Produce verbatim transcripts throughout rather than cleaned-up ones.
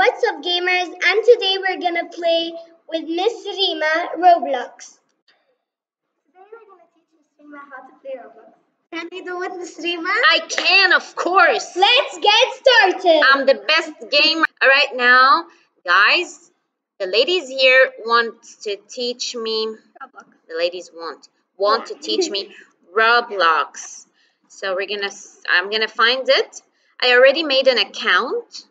What's up, gamers? And today we're gonna play with Miss Rima Roblox. Today we're gonna teach Miss Rima how to play Roblox. Can you do it, Miss Rima? I can, of course. Let's get started. I'm the best gamer right now, guys. The ladies here want to teach me. Roblox. The ladies want want yeah. to teach me Roblox. So we're gonna. I'm gonna find it. I already made an account.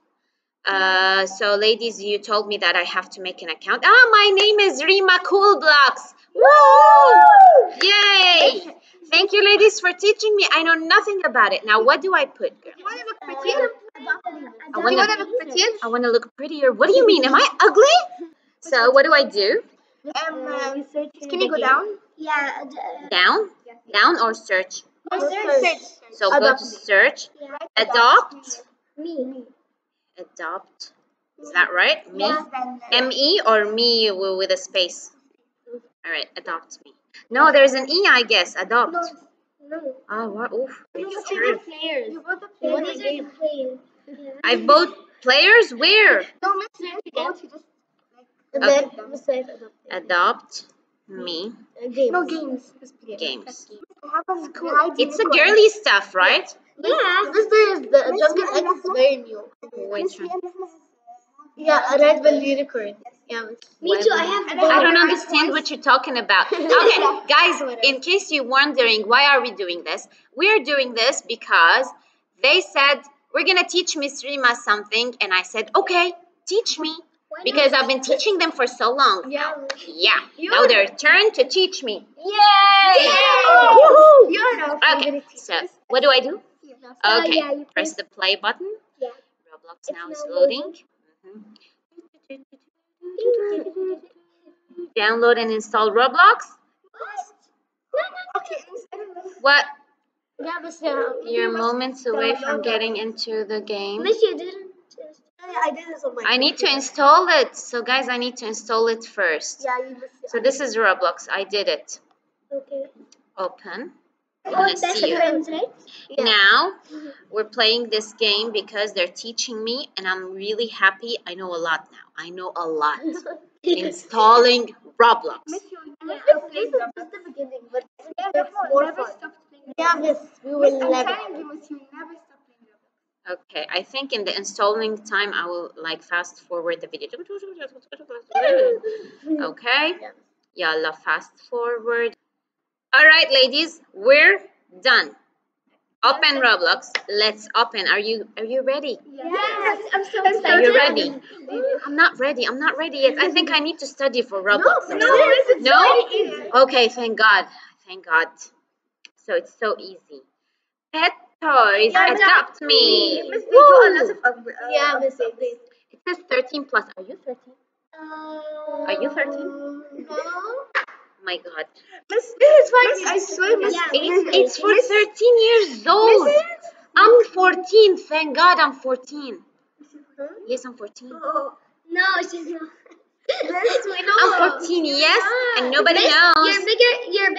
Uh, so ladies, you told me that I have to make an account. Ah, my name is Rima Coolblocks. Woo! Yay! Thank you, ladies, for teaching me. I know nothing about it. Now, what do I put, girl? You want to look prettier? I want to look prettier. I want to look prettier. What do you mean? Am I ugly? So, what do I do? Um, um can you go down? Yeah. Down? Down or search? Or search. So go to search. Adopt Me. Adopt. Is that right? Me? M E or me with a space? Alright, adopt me. No, there's an E, I guess. Adopt. No, no. Oh, what? Oof. You the players. You bought the players. Yeah. I bought players? Where? No, Miss Rima. Okay. Adopt me. Games. No, games. Games. It's a girly stuff, right? Yeah. This is the Duncan Egg is very new. Which one? Yeah, a red bell unicorn. Yeah. Me too. I have. I don't understand what you're talking about. Okay, guys. In case you're wondering why are we doing this, we're doing this because they said we're gonna teach Miss Rima something, and I said, okay, teach me, because I've been teaching them for so long. Yeah. Yeah. Now their turn to teach me. Yay! Yay! Okay. So what do I do? Okay, uh, yeah, press, press the play button. Yeah. Roblox it's now is loading. Mm-hmm. Download and install Roblox. What? No, no, okay. What? You're moments away from getting into the game. I need to install it. So, guys, I need to install it first. Yeah, you must. So, this is Roblox. I did it. Okay. Open. Oh, that's friends, right? Yeah. Now we're playing this game because they're teaching me, and I'm really happy. I know a lot now. I know a lot. Installing Roblox. Okay, I think in the installing time, I will like fast forward the video. Okay, yalla, fast forward. All right, ladies, we're done. Open Roblox. Let's open. Are you are you ready? Yes, I'm so excited. Are you ready? I'm not ready. I'm not ready yet. I think I need to study for Roblox. No, no, it's so easy. Okay, thank God. Thank God. So it's so easy. Pet toys, adopt me. Yeah, it says thirteen plus. Are you thirteen? Are you thirteen? No. My God, Miss, Miss, Miss, I swear, Miss, yeah, it's, it's for Miss, thirteen years old. Miss, I'm fourteen. Thank God, I'm fourteen. Yes, I'm fourteen. Oh, no, she's not. I'm fourteen. Yes, yeah. And nobody Miss, knows. You're bigger. You're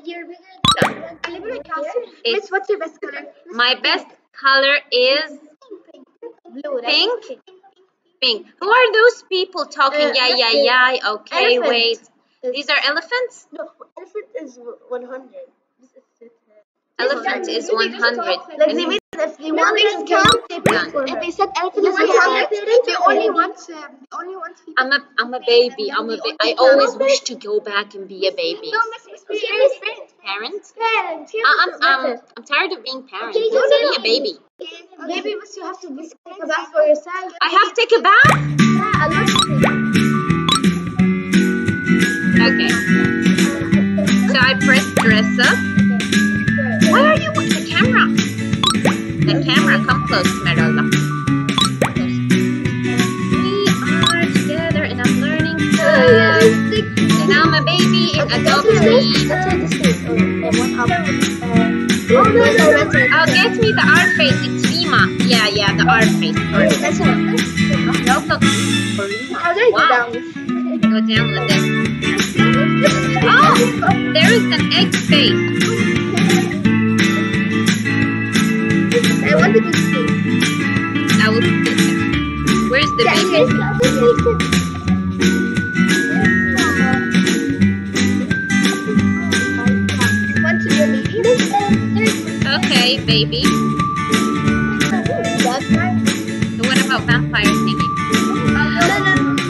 bigger. You're bigger. It's, Miss, what's your best color? Miss, my best color is blue. Pink. Pink. Pink. Who are those people talking? Uh, yeah, yeah, yeah. yeah. Okay, elephant. Wait. These are elephants? No, elephant is one hundred. Elephant is one hundred. Like they made it if they no, wanted to they pressed If they said elephant is one hundred, they only want um, they only want people. I'm a I'm a baby. I'm a ba I always wish to go back and be a baby. No, Miss Miss parent. Parent? Parent. I'm um I'm tired of being parent. Let's be a baby. Maybe Miss you have to take a bath for yourself. I have to take a bath? Yeah, I love you. Okay. So I press dress up. Why are you with the camera? The camera, come close, Meralda. We are together and I'm learning to. And I'm a baby and adopt me. Oh, get me the R face. It's Rima. Yeah, yeah, the R face. That's it. Wow. Go down with it. Oh, there is an egg face. I want the big face. I will. Where's the yeah. baby? Want to be a baby? Okay, baby. So what about vampire singing?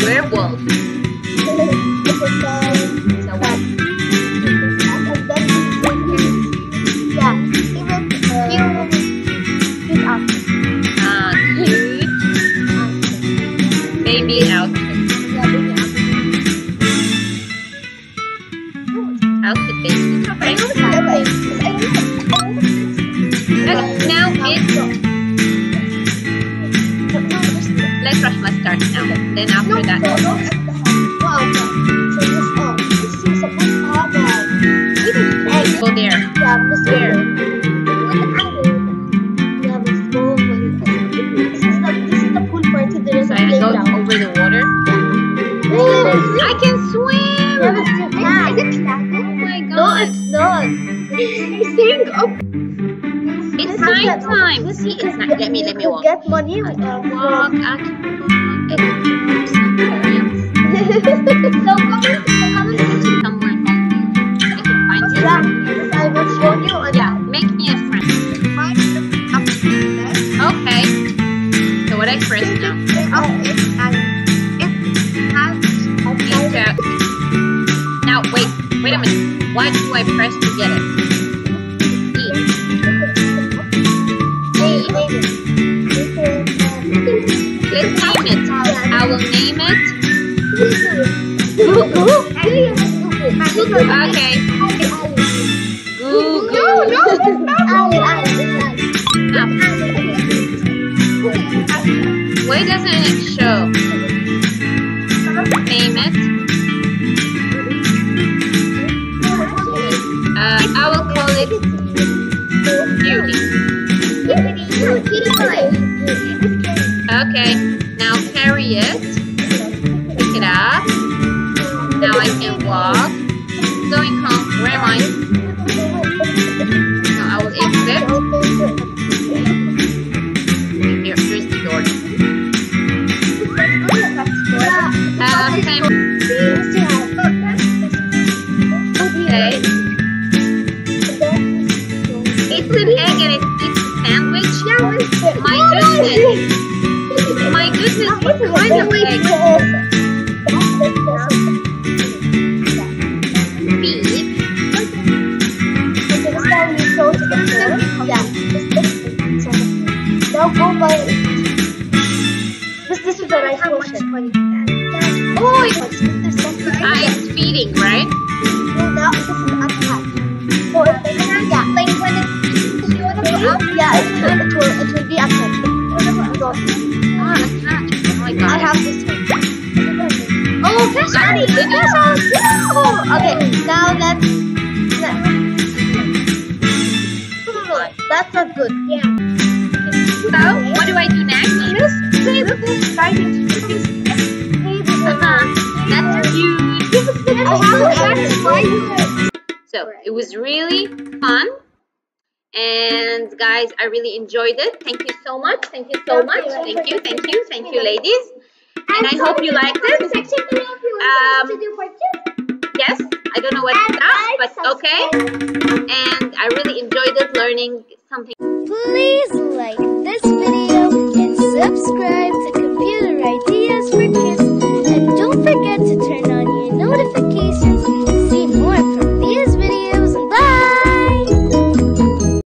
Werewolf. So what? Yeah, he will kill his outfit. Ah, cute. Baby outfit. Yeah, baby outfit. Outfit baby. Alright. Okay, now it's... Let's rush, let's start now. Then after that... Go there. There. This is the pool part. So I go over the water? I can swim! Is it clapping? Oh my god. No, it's not. It's saying open. It's night time. See, it's night. Let me, let me walk. Get money. Walk. Walk. So come to the comment section somewhere. I can find you. Yeah, I will show you. Yeah, make me a friend. Okay. So what I press now? Oh, it has. It has. Now wait, wait a minute. Why do I press to get it? Let's name it. I will name it. Google. Okay. Google. No, no, it's not. Why doesn't it show? Name it. Uh, I will call it Beauty. Okay, now carry it, pick it up, now I can walk, going home, where am I? Now I will exit, here, here's the door. Uh, okay. Okay, it's an egg and it eats a sandwich, my goodness. My goodness, what kind of egg? Beep. Now go by this. This is the right motion. Oh, it's feeding, right? No, now this is up high. So yeah, like when it's you want to go up, yeah, it will it will be up high. Oh, my God. I have this one. Oh, fish already. Okay, now let's. let's. That's not good. Yeah. So, what do I do next? Just play with this fighting. That's cute. So, it was really fun. And guys, I really enjoyed it. Thank you so much. Thank you so much. Thank you, thank you, thank you, ladies. And I hope you liked it. Um, yes, I don't know what it's about, but okay. And I really enjoyed it, learning something. Please like this video and subscribe.